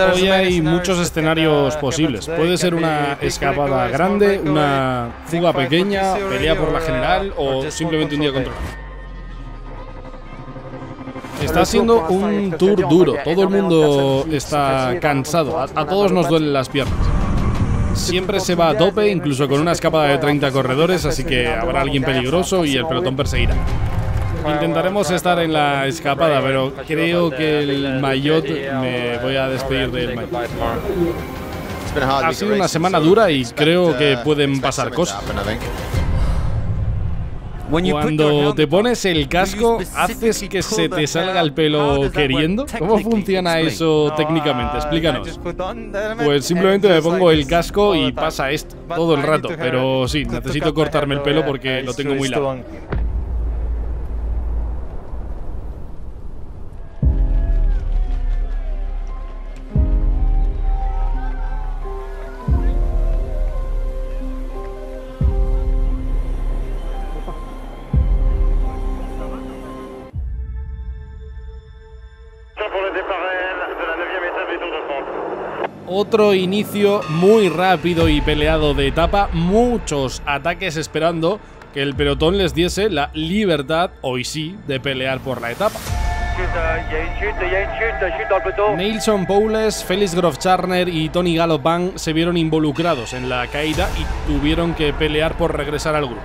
Hoy hay muchos escenarios posibles. Puede ser una escapada grande, una fuga pequeña, pelea por la general o simplemente un día controlado. Está siendo un tour duro, todo el mundo está cansado, a todos nos duelen las piernas. Siempre se va a tope, incluso con una escapada de 30 corredores, así que habrá alguien peligroso y el pelotón perseguirá. Intentaremos estar en la escapada, pero creo que el maillot, me voy a despedir del maillot. Ha sido una semana dura y creo que pueden pasar cosas. Cuando te pones el casco, ¿haces que se te salga el pelo queriendo? ¿Cómo funciona eso técnicamente? Explícanos. Pues simplemente me pongo el casco y pasa esto todo el rato, pero sí, necesito cortarme el pelo porque lo tengo muy largo. Otro inicio muy rápido y peleado de etapa, muchos ataques esperando que el pelotón les diese la libertad, hoy sí, de pelear por la etapa. Nelson Poules, Félix Grofcharner y Tony Gallopin se vieron involucrados en la caída y tuvieron que pelear por regresar al grupo.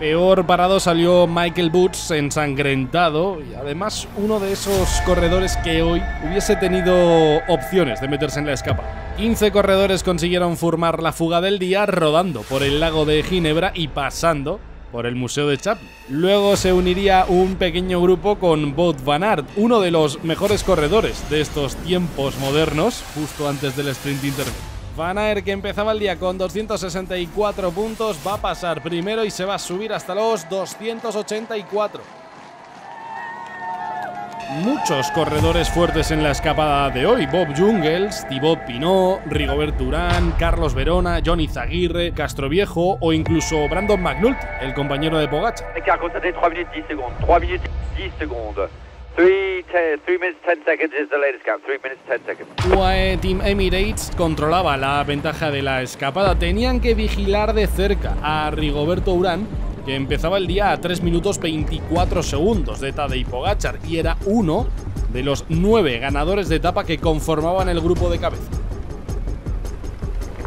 Peor parado salió Michael Woods, ensangrentado, y además uno de esos corredores que hoy hubiese tenido opciones de meterse en la escapa. 15 corredores consiguieron formar la fuga del día rodando por el lago de Ginebra y pasando por el Museo de Chaplin. Luego se uniría un pequeño grupo con Bob Van Aert, uno de los mejores corredores de estos tiempos modernos, justo antes del sprint intermedio. Van Aert, que empezaba el día con 264 puntos, va a pasar primero y se va a subir hasta los 284. Muchos corredores fuertes en la escapada de hoy. Bob Jungels, Thibaut Pinot, Rigoberto Urán, Carlos Verona, Johnny Zaguirre, Castroviejo o incluso Brandon McNulty, el compañero de Pogacar. 3 minutos 10 segundos. UAE Team Emirates controlaba la ventaja de la escapada. Tenían que vigilar de cerca a Rigoberto Urán, que empezaba el día a 3 minutos 24 segundos de Tadej Pogacar y era uno de los 9 ganadores de etapa que conformaban el grupo de cabeza.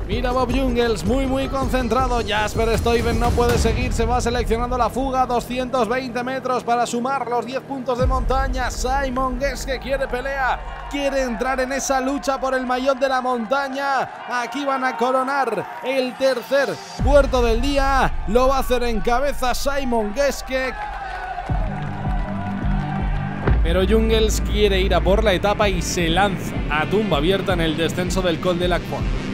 Mira Bob Jungels, muy concentrado. Jasper Stuyven no puede seguir, se va seleccionando la fuga. 220 metros para sumar los 10 puntos de montaña. Simon Geschke quiere pelea, quiere entrar en esa lucha por el maillot de la montaña. Aquí van a coronar el tercer puerto del día. Lo va a hacer en cabeza Simon Geschke. Pero Jungels quiere ir a por la etapa y se lanza a tumba abierta en el descenso del Col de Lac-Pont.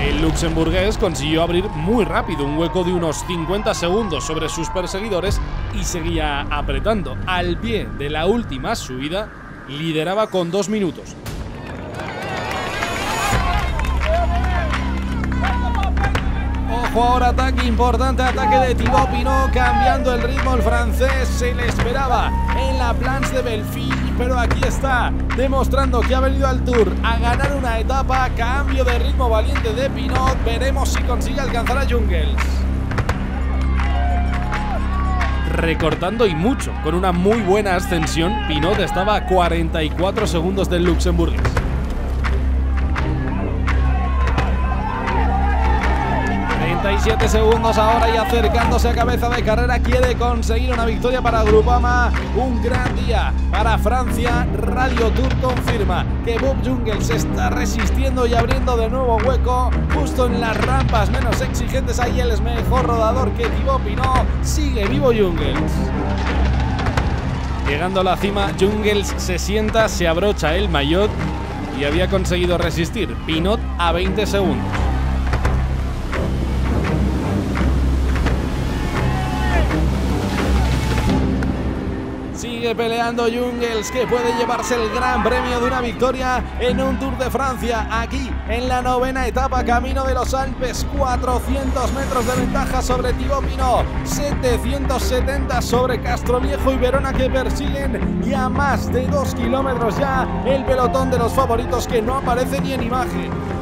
El luxemburgués consiguió abrir muy rápido un hueco de unos 50 segundos sobre sus perseguidores y seguía apretando. Al pie de la última subida, lideraba con 2 minutos. Ojo ahora, ataque importante, ataque de Thibaut Pinot, cambiando el ritmo el francés. Se le esperaba en la Planche de Belfi, pero aquí está, demostrando que ha venido al Tour a ganar una etapa. Cambio de ritmo valiente de Pinot, veremos si consigue alcanzar a Jungels. Recortando y mucho, con una muy buena ascensión, Pinot estaba a 44 segundos del luxemburgués. Segundos ahora y acercándose a cabeza de carrera, quiere conseguir una victoria para Groupama. Un gran día para Francia. Radio Tour confirma que Bob Jungels se está resistiendo y abriendo de nuevo hueco justo en las rampas menos exigentes. Ahí él es mejor rodador que Thibaut Pinot. Sigue vivo Jungels. Llegando a la cima, Jungels se sienta, se abrocha el maillot y había conseguido resistir. Pinot a 20 segundos. Sigue peleando Jungels, que puede llevarse el gran premio de una victoria en un Tour de Francia, aquí en la novena etapa, camino de los Alpes. 400 metros de ventaja sobre Thibaut Pinot, 770 sobre Castroviejo y Verona, que persiguen, y a más de 2 kilómetros ya el pelotón de los favoritos, que no aparece ni en imagen.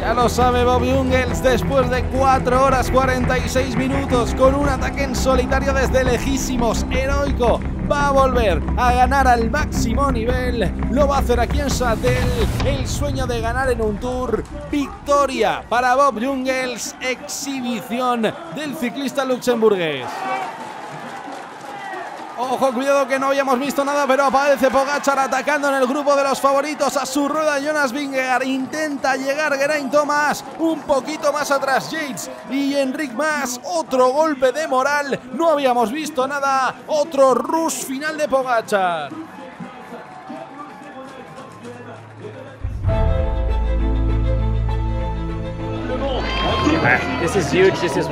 Ya lo sabe Bob Jungels, después de 4 horas 46 minutos, con un ataque en solitario desde lejísimos, heroico, va a volver a ganar al máximo nivel. Lo va a hacer aquí en Châtel, el sueño de ganar en un Tour. Victoria para Bob Jungels, exhibición del ciclista luxemburgués. Ojo, cuidado, que no habíamos visto nada, pero aparece Pogacar atacando en el grupo de los favoritos. A su rueda Jonas Vingegaard, intenta llegar Geraint Thomas, un poquito más atrás Yates y Enric más. Otro golpe de moral, no habíamos visto nada, otro rush final de Pogacar.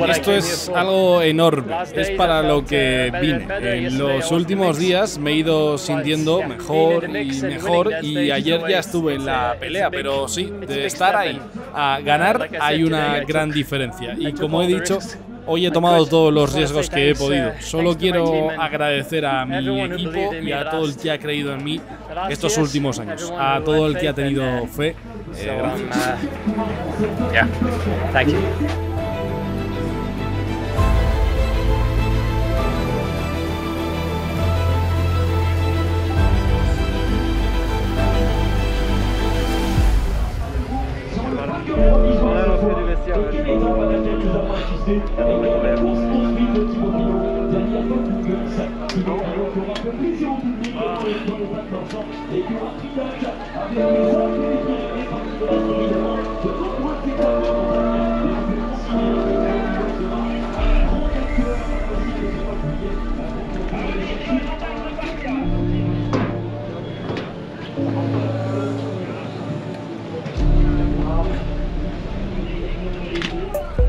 Esto es algo enorme, es para lo que vine. En los últimos días me he ido sintiendo mejor y mejor, y ayer ya estuve en la pelea, pero sí, de estar ahí a ganar hay una gran diferencia. Y como he dicho, hoy he tomado todos los riesgos que he podido. Solo quiero agradecer a mi equipo y a todo el que ha creído en mí estos últimos años, a todo el que ha tenido fe. Gracias.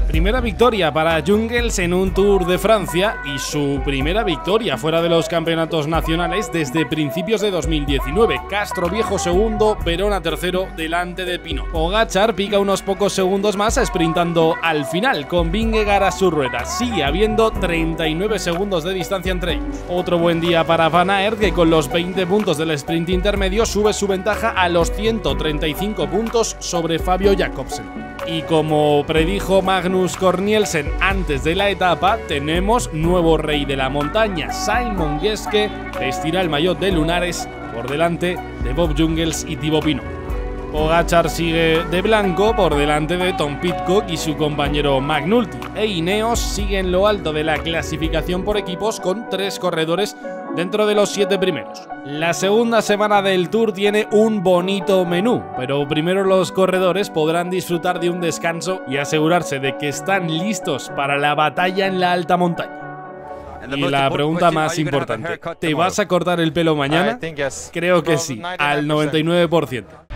Primera victoria para Jungels en un Tour de Francia, y su primera victoria fuera de los campeonatos nacionales desde principios de 2019. Castroviejo segundo, Verona tercero delante de Pinot. Pogacar pica unos pocos segundos más sprintando al final con Vingegaard a su rueda. Sigue habiendo 39 segundos de distancia entre ellos. Otro buen día para Van Aert, que con los 20 puntos del sprint intermedio sube su ventaja a los 135 puntos sobre Fabio Jakobsen. Y como predijo Magnus Kornielsen antes de la etapa, tenemos nuevo rey de la montaña. Simon Geschke vestirá el maillot de lunares por delante de Bob Jungels y Thibaut Pinot. Pogacar sigue de blanco por delante de Tom Pitcock y su compañero McNulty. E Ineos sigue en lo alto de la clasificación por equipos, con 3 corredores dentro de los 7 primeros. La segunda semana del Tour tiene un bonito menú, pero primero los corredores podrán disfrutar de un descanso y asegurarse de que están listos para la batalla en la alta montaña. Y la pregunta más importante, ¿te vas a cortar el pelo mañana? Creo que sí, al 99%.